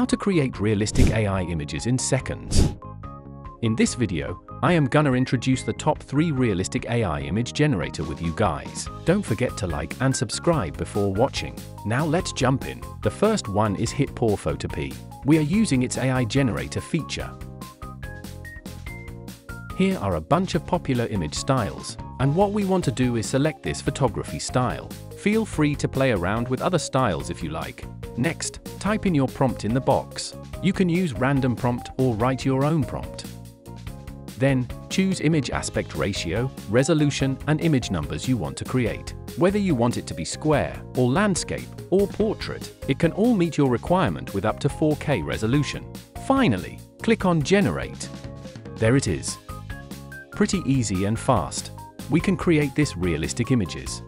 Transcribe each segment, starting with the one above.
How to create realistic AI images in seconds. In this video, I am gonna introduce the top 3 realistic AI image generator with you guys. Don't forget to like and subscribe before watching. Now let's jump in. The first one is HitPaw FotorPea. We are using its AI generator feature. Here are a bunch of popular image styles, and what we want to do is select this photography style. Feel free to play around with other styles if you like. Next, type in your prompt in the box. You can use random prompt or write your own prompt. Then, choose image aspect ratio, resolution, and image numbers you want to create. Whether you want it to be square, or landscape, or portrait, it can all meet your requirement with up to 4K resolution. Finally, click on Generate. There it is. Pretty easy and fast. We can create this realistic images.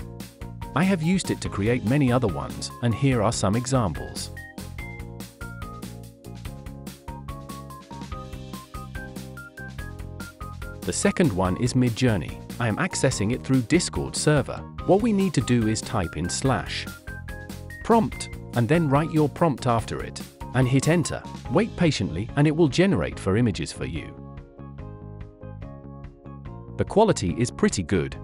I have used it to create many other ones, and here are some examples. The second one is Midjourney. I am accessing it through Discord server. What we need to do is type in /prompt, and then write your prompt after it, and hit enter. Wait patiently and it will generate four images for you. The quality is pretty good.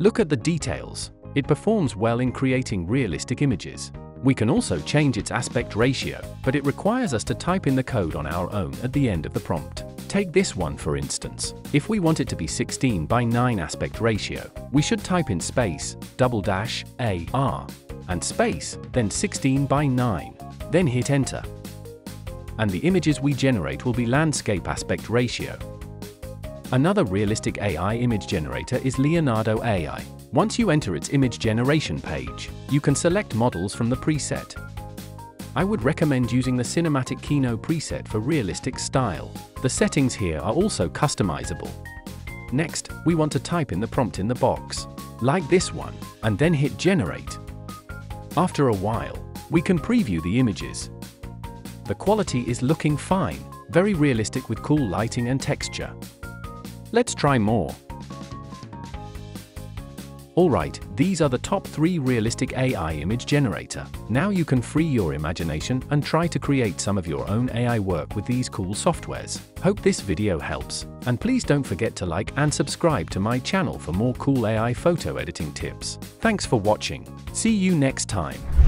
Look at the details. It performs well in creating realistic images. We can also change its aspect ratio, but it requires us to type in the code on our own at the end of the prompt. Take this one for instance. If we want it to be 16:9 aspect ratio, we should type in \AR and space, then 16:9, then hit enter. And the images we generate will be landscape aspect ratio. Another realistic AI image generator is Leonardo AI. Once you enter its image generation page, you can select models from the preset. I would recommend using the Cinematic Kino preset for realistic style. The settings here are also customizable. Next, we want to type in the prompt in the box, like this one, and then hit Generate. After a while, we can preview the images. The quality is looking fine, very realistic with cool lighting and texture. Let's try more. Alright, these are the top 3 realistic AI image generator. Now you can free your imagination and try to create some of your own AI work with these cool softwares. Hope this video helps, and please don't forget to like and subscribe to my channel for more cool AI photo editing tips. Thanks for watching. See you next time.